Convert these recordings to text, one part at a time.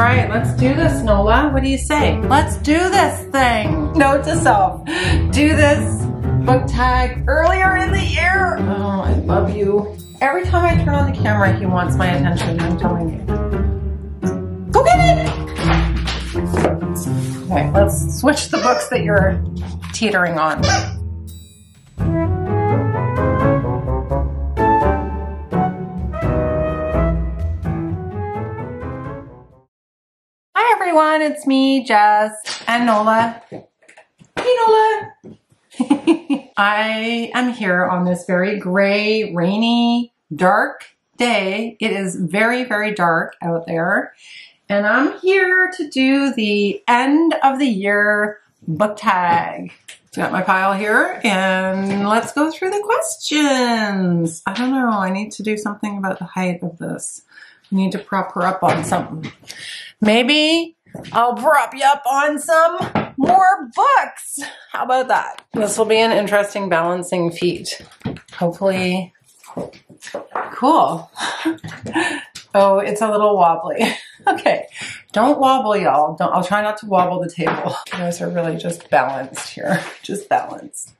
All right, let's do this, Nola. What do you say? Let's do this thing. Note to self. Do this book tag earlier in the year. Oh, I love you. Every time I turn on the camera, he wants my attention, I'm telling you. Go get it! Okay, let's switch the books that you're teetering on. Everyone, it's me, Jess, and Nola. Hey, Nola. I am here on this very gray, rainy, dark day. It is very, very dark out there, and I'm here to do the end of the year book tag. Got my pile here, and let's go through the questions. I don't know. I need to do something about the height of this. I need to prop her up on something. Maybe I'll prop you up on some more books. How about that? This will be an interesting balancing feat. Hopefully, cool. Oh, it's a little wobbly. Okay, don't wobble, y'all. I'll try not to wobble the table. You guys are really just balanced here, just balanced.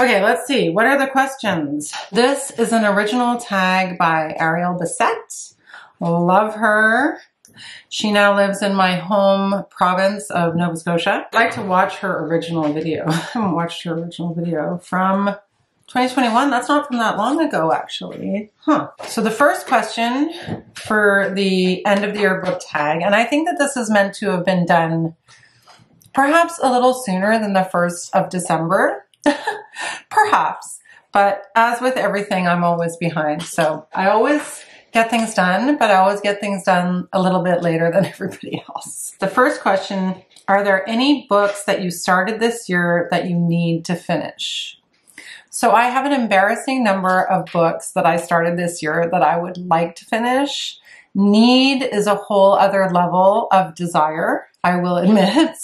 Okay, let's see. What are the questions? This is an original tag by Ariel Bisset. Love her. She now lives in my home province of Nova Scotia. I'd like to watch her original video. I haven't watched her original video from 2021. That's not from that long ago, actually. Huh. So the first question for the end of the year book tag, and I think that this is meant to have been done perhaps a little sooner than the 1st of December. Perhaps. But as with everything, I'm always behind. So I always get things done, but I always get things done a little bit later than everybody else. The first question, are there any books that you started this year that you need to finish? So I have an embarrassing number of books that I started this year that I would like to finish. Need is a whole other level of desire, I will admit.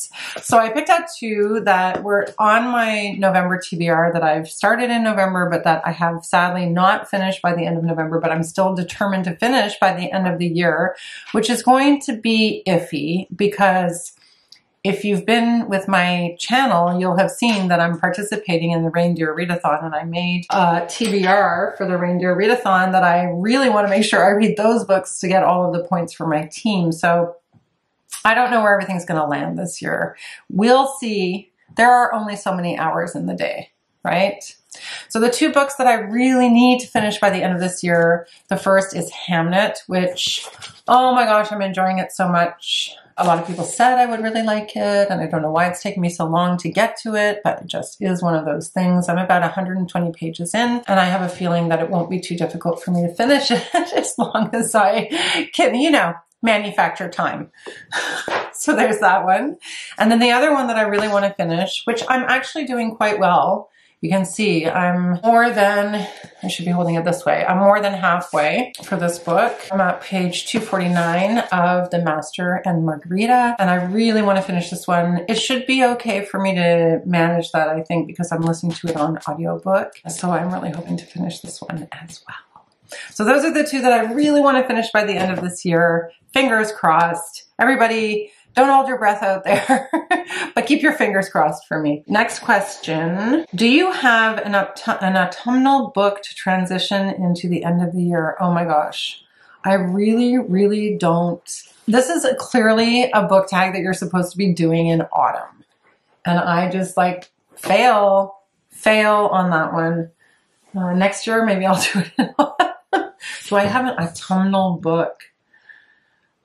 So I picked out two that were on my November TBR that I've started in November, but that I have sadly not finished by the end of November, but I'm still determined to finish by the end of the year, which is going to be iffy because if you've been with my channel, you'll have seen that I'm participating in the Reindeer Readathon, and I made a TBR for the Reindeer Readathon that I really want to make sure I read those books to get all of the points for my team. So I don't know where everything's going to land this year. We'll see. There are only so many hours in the day, right? So the two books that I really need to finish by the end of this year, the first is Hamnet, which, oh my gosh, I'm enjoying it so much. A lot of people said I would really like it, and I don't know why it's taken me so long to get to it, but it just is one of those things. I'm about 120 pages in, and I have a feeling that it won't be too difficult for me to finish it as long as I can, you know, manufacture time. So there's that one. And then the other one that I really want to finish, which I'm actually doing quite well. You can see I'm more than, I should be holding it this way, I'm more than halfway for this book. I'm at page 249 of The Master and Margarita, and I really want to finish this one. It should be okay for me to manage that, I think, because I'm listening to it on audiobook. So I'm really hoping to finish this one as well. So those are the two that I really want to finish by the end of this year. Fingers crossed. Everybody, don't hold your breath out there, but keep your fingers crossed for me. Next question. Do you have an autumnal book to transition into the end of the year? Oh my gosh. I really, really don't. This is clearly a book tag that you're supposed to be doing in autumn. And I just like fail on that one. Next year, maybe I'll do it. Do I have an autumnal book?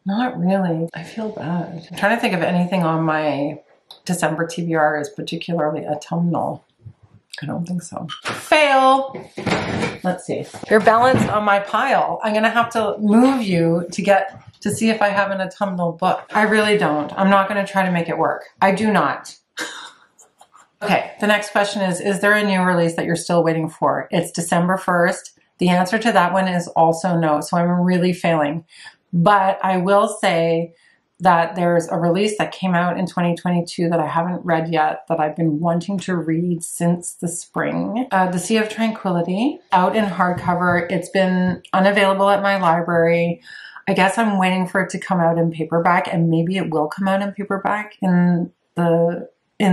Not really. I feel bad. I'm trying to think of anything on my December TBR is particularly autumnal. I don't think so. Fail. Let's see. You're balanced on my pile. I'm going to have to move you to get to see if I have an autumnal book. I really don't. I'm not going to try to make it work. I do not. Okay. The next question is there a new release that you're still waiting for? It's December 1st. The answer to that one is also no. So I'm really failing. But I will say that there's a release that came out in 2022 that I haven't read yet that I've been wanting to read since the spring. The Sea of Tranquility, out in hardcover. It's been unavailable at my library. I guess I'm waiting for it to come out in paperback, and maybe it will come out in paperback in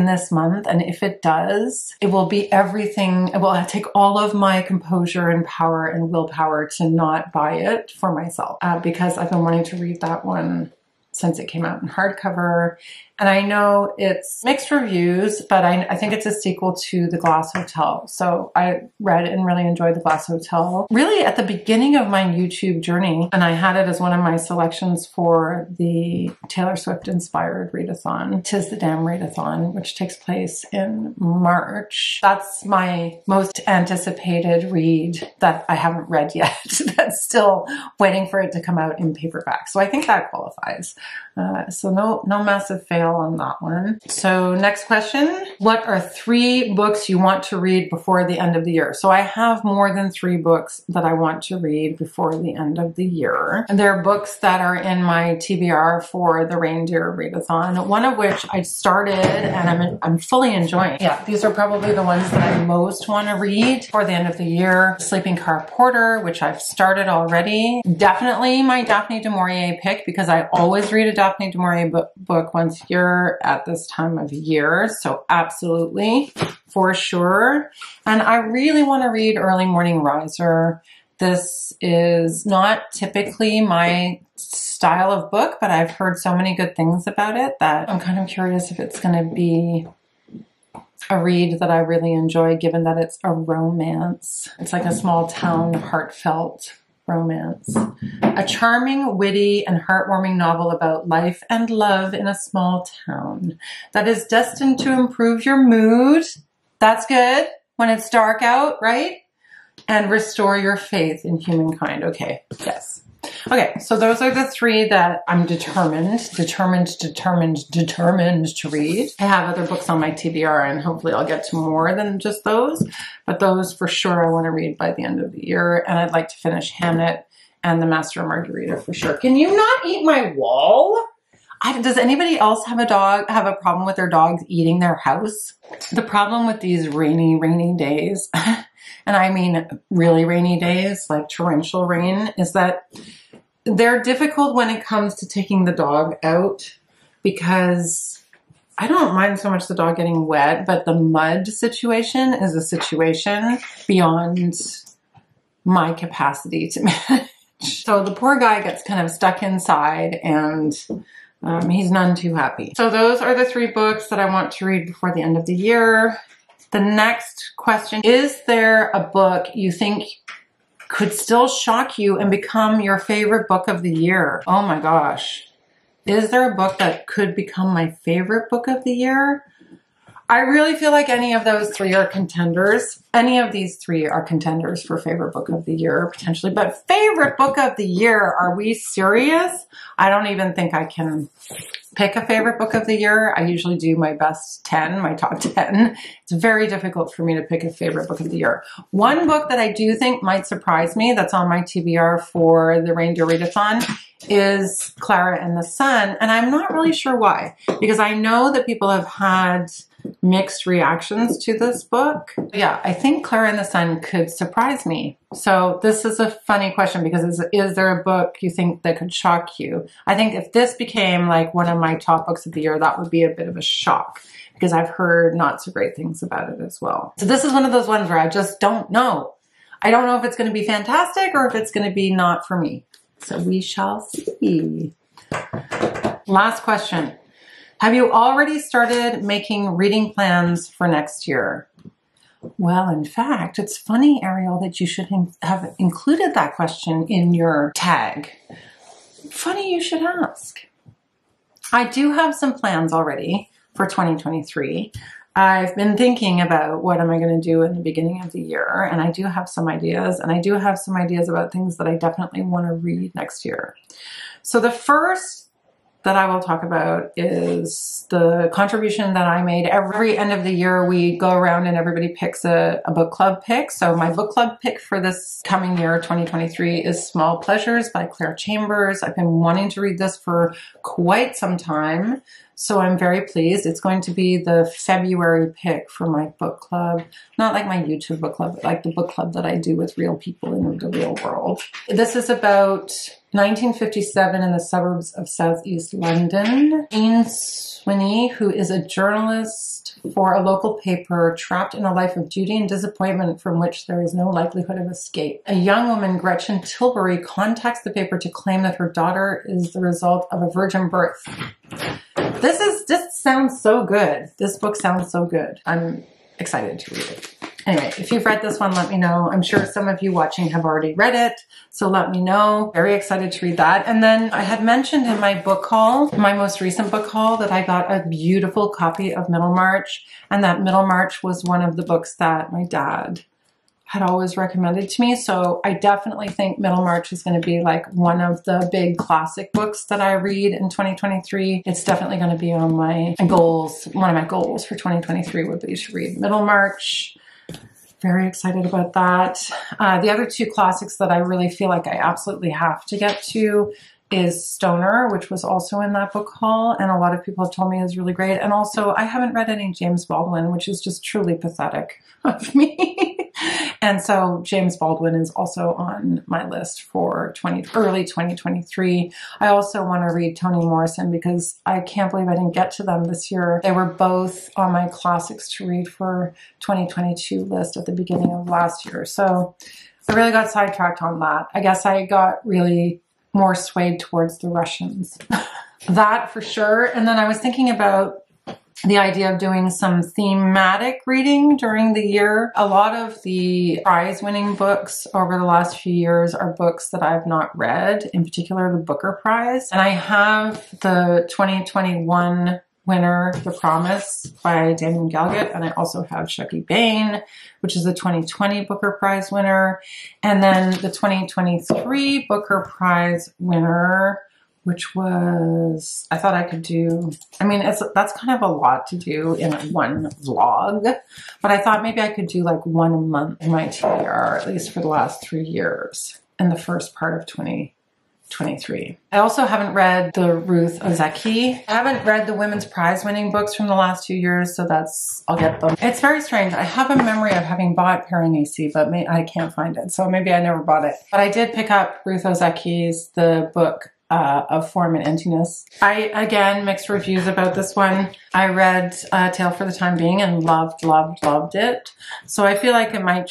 this month. And if it does, it will be everything. It will take all of my composure and power and willpower to not buy it for myself, because I've been wanting to read that one since it came out in hardcover. And I know it's mixed reviews, but I think it's a sequel to The Glass Hotel. So I read and really enjoyed The Glass Hotel really at the beginning of my YouTube journey. And I had it as one of my selections for the Taylor Swift inspired readathon, Tis the Damn Readathon, which takes place in March. That's my most anticipated read that I haven't read yet. That's still waiting for it to come out in paperback. So I think that qualifies. So no massive fail on that one. So next question, what are 3 books you want to read before the end of the year? So I have more than 3 books that I want to read before the end of the year. And there are books that are in my TBR for the Reindeer Readathon, one of which I started and I'm fully enjoying. Yeah, these are probably the ones that I most want to read for the end of the year. Sleeping Car Porter, which I've started already. Definitely my Daphne du Maurier pick, because I always read a Daphne du Maurier book once a year at this time of year. So absolutely, for sure. And I really want to read Early Morning Riser. This is not typically my style of book, but I've heard so many good things about it that I'm kind of curious if it's going to be a read that I really enjoy, given that it's a romance. It's like a small town heartfelt romance. A charming, witty, and heartwarming novel about life and love in a small town that is destined to improve your mood. That's good when it's dark out, right? And restore your faith in humankind. Okay, yes. Okay, so those are the 3 that I'm determined to read. I have other books on my TBR, and hopefully I'll get to more than just those, but those for sure I want to read by the end of the year. And I'd like to finish Hamnet and The Master and Margarita for sure. Can you not eat my wall? Does anybody else have a problem with their dogs eating their house? The problem with these rainy days, and I mean really rainy days, like torrential rain, is that they're difficult when it comes to taking the dog out, because I don't mind so much the dog getting wet, but the mud situation is a situation beyond my capacity to manage. So the poor guy gets kind of stuck inside, and he's none too happy. So those are the 3 books that I want to read before the end of the year. The next question, is there a book you think could still shock you and become your favorite book of the year? Oh my gosh. Is there a book that could become my favorite book of the year? I really feel like any of those 3 are contenders. Any of these 3 are contenders for favorite book of the year, potentially. But favorite book of the year, are we serious? I don't even think I can pick a favorite book of the year. I usually do my best 10, my top 10. It's very difficult for me to pick a favorite book of the year. One book that I do think might surprise me that's on my TBR for the Reindeer Readathon is Klara and the Sun. And I'm not really sure why, because I know that people have had mixed reactions to this book. Yeah, I think Klara and the Sun could surprise me. So this is a funny question, because is there a book you think that could shock you? I think if this became like one of my top books of the year, that would be a bit of a shock, because I've heard not so great things about it as well. So this is one of those ones where I just don't know. I don't know if it's going to be fantastic or if it's going to be not for me. So we shall see. Last question. Have you already started making reading plans for next year? Well, in fact, it's funny, Ariel, that you should have included that question in your tag. Funny you should ask. I do have some plans already for 2023. I've been thinking about what am I going to do in the beginning of the year, and I do have some ideas, and I do have some ideas about things that I definitely want to read next year. So the first that I will talk about is the contribution that I made. Every end of the year, we go around and everybody picks a book club pick. So my book club pick for this coming year, 2023, is Small Pleasures by Clare Chambers. I've been wanting to read this for quite some time, so I'm very pleased. It's going to be the February pick for my book club. Not like my YouTube book club, but like the book club that I do with real people in the real world. This is about 1957 in the suburbs of southeast London. Jean Swinney, who is a journalist for a local paper, trapped in a life of duty and disappointment from which there is no likelihood of escape. A young woman, Gretchen Tilbury, contacts the paper to claim that her daughter is the result of a virgin birth. This sounds so good. This book sounds so good. I'm excited to read it. Anyway, if you've read this one, let me know. I'm sure some of you watching have already read it, so let me know. Very excited to read that. And then I had mentioned in my book haul, my most recent book haul, that I got a beautiful copy of Middlemarch, and that Middlemarch was one of the books that my dad had always recommended to me. So I definitely think Middlemarch is going to be like one of the big classic books that I read in 2023. It's definitely going to be on my goals. One of my goals for 2023 would be to read Middlemarch. Very excited about that. The other two classics that I really feel like I absolutely have to get to is Stoner, which was also in that book haul, and a lot of people have told me is really great. And also, I haven't read any James Baldwin, which is just truly pathetic of me. And so James Baldwin is also on my list for early 2023. I also want to read Toni Morrison because I can't believe I didn't get to them this year. They were both on my classics to read for 2022 list at the beginning of last year. So I really got sidetracked on that. I guess I got really more swayed towards the Russians. That for sure. And then I was thinking about the idea of doing some thematic reading during the year. A lot of the prize-winning books over the last few years are books that I've not read, in particular the Booker Prize. And I have the 2021 winner, The Promise by Damon Galgut, and I also have Shuggie Bain, which is the 2020 Booker Prize winner, and then the 2023 Booker Prize winner, which was, I thought I could do, I mean, that's kind of a lot to do in one vlog, but I thought maybe I could do like one a month in my TBR, at least for the last 3 years, in the first part of 2023. I also haven't read the Ruth Ozeki. I haven't read the women's prize winning books from the last 2 years, so that's, I'll get them. It's very strange. I have a memory of having bought Piranesi, but I can't find it, so maybe I never bought it. But I did pick up Ruth Ozeki's, the book of Form and Emptiness. I, again, mixed reviews about this one. I read A Tale for the Time Being and loved it. So I feel like I might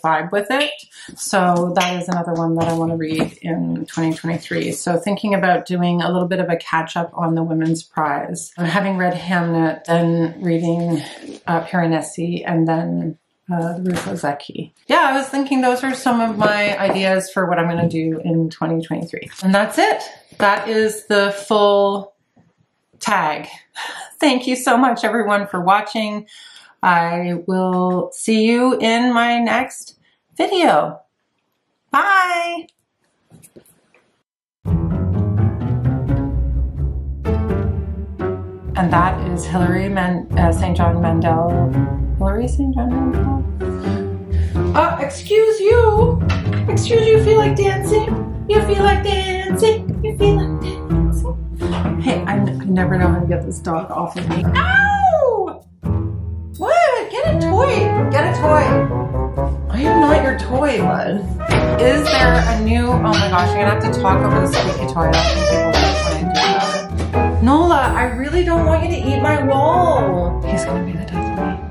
vibe with it. So that is another one that I want to read in 2023. So thinking about doing a little bit of a catch up on the Women's Prize. Having read Hamnet, then reading Piranesi, and then Ruth Ozeki. Yeah, I was thinking those are some of my ideas for what I'm going to do in 2023. And that's it. That is the full tag. Thank you so much, everyone, for watching. I will see you in my next video. Bye! And that is St. John Mandel. Hilary St. John Mandel? Excuse you! Excuse you, feel like dancing? You feel like dancing? You feel like dancing? Hey, I never know how to get this dog off of me. Ow! What? Get a toy! Get a toy! I am not your toy, bud. Is there a new... Oh my gosh, you're gonna have to talk over the squeaky toy. I don't think people like when I do that. Nola, I really don't want you to eat my wall. He's gonna be the death of me.